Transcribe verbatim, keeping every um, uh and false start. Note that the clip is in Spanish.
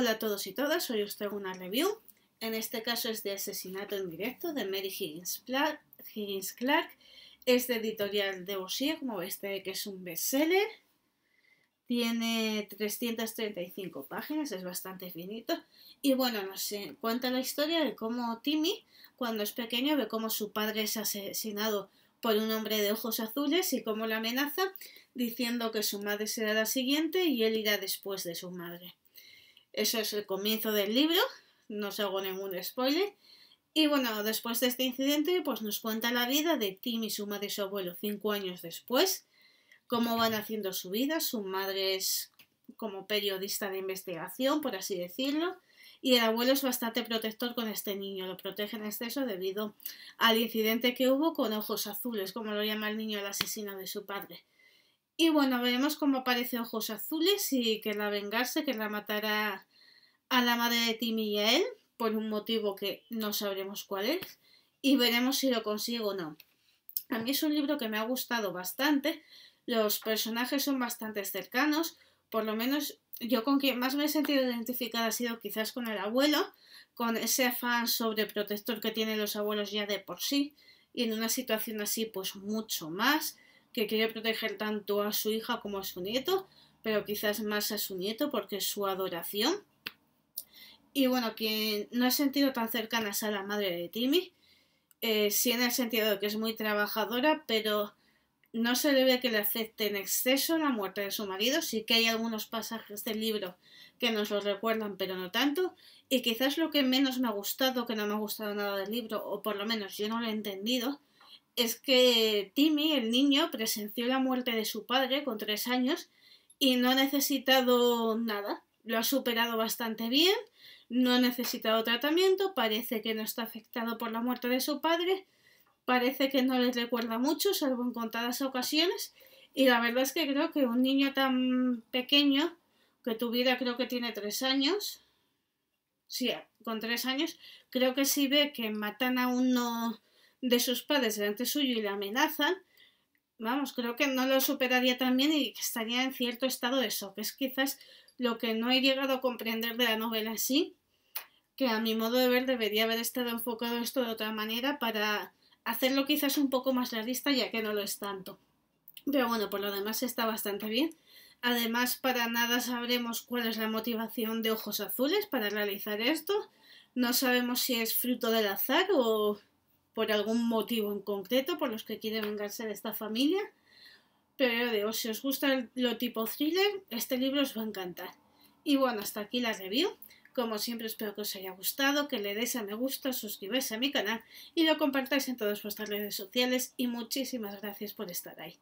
Hola a todos y todas, hoy os traigo una review, en este caso es de Asesinato en directo de Mary Higgins Clark, Higgins Clark. Es de editorial de Bossié, como veis que es un bestseller, tiene trescientas treinta y cinco páginas, es bastante finito y bueno, nos cuenta la historia de cómo Timmy, cuando es pequeño, ve cómo su padre es asesinado por un hombre de ojos azules y cómo la amenaza diciendo que su madre será la siguiente y él irá después de su madre. Eso es el comienzo del libro, no os hago ningún spoiler. Y bueno, después de este incidente, pues nos cuenta la vida de Timmy, su madre y su abuelo cinco años después, cómo van haciendo su vida. Su madre es como periodista de investigación, por así decirlo, y el abuelo es bastante protector con este niño, lo protege en exceso debido al incidente que hubo con ojos azules, como lo llama el niño, el asesino de su padre. Y bueno, veremos cómo aparece Ojos Azules y querrá vengarse, querrá matar a, a la madre de Timmy y a él, por un motivo que no sabremos cuál es, y veremos si lo consigue o no. A mí es un libro que me ha gustado bastante, los personajes son bastante cercanos, por lo menos yo con quien más me he sentido identificada ha sido quizás con el abuelo, con ese afán sobreprotector que tienen los abuelos ya de por sí, y en una situación así pues mucho más, que quiere proteger tanto a su hija como a su nieto, pero quizás más a su nieto porque es su adoración. Y bueno, quien no he sentido tan cercanas a la madre de Timmy, eh, sí en el sentido de que es muy trabajadora, pero no se le ve que le afecte en exceso la muerte de su marido. Sí que hay algunos pasajes del libro que nos lo recuerdan, pero no tanto. Y quizás lo que menos me ha gustado, que no me ha gustado nada del libro, o por lo menos yo no lo he entendido, es que Timmy, el niño, presenció la muerte de su padre con tres años y no ha necesitado nada. Lo ha superado bastante bien, no ha necesitado tratamiento, parece que no está afectado por la muerte de su padre, parece que no le recuerda mucho, salvo en contadas ocasiones. Y la verdad es que creo que un niño tan pequeño, que tuviera, creo que tiene tres años, sí, con tres años, creo que si ve que matan a uno de sus padres delante suyo y le amenazan, vamos, creo que no lo superaría tan bien y estaría en cierto estado de shock. Es quizás lo que no he llegado a comprender de la novela en sí, que a mi modo de ver debería haber estado enfocado esto de otra manera para hacerlo quizás un poco más realista, ya que no lo es tanto. Pero bueno, por lo demás está bastante bien. Además, para nada sabremos cuál es la motivación de Ojos Azules para realizar esto. No sabemos si es fruto del azar o por algún motivo en concreto por los que quiere vengarse de esta familia, pero digo, si os gusta lo tipo thriller, este libro os va a encantar. Y bueno, hasta aquí la review. Como siempre, espero que os haya gustado, que le deis a me gusta, suscribáis a mi canal y lo compartáis en todas vuestras redes sociales, y muchísimas gracias por estar ahí.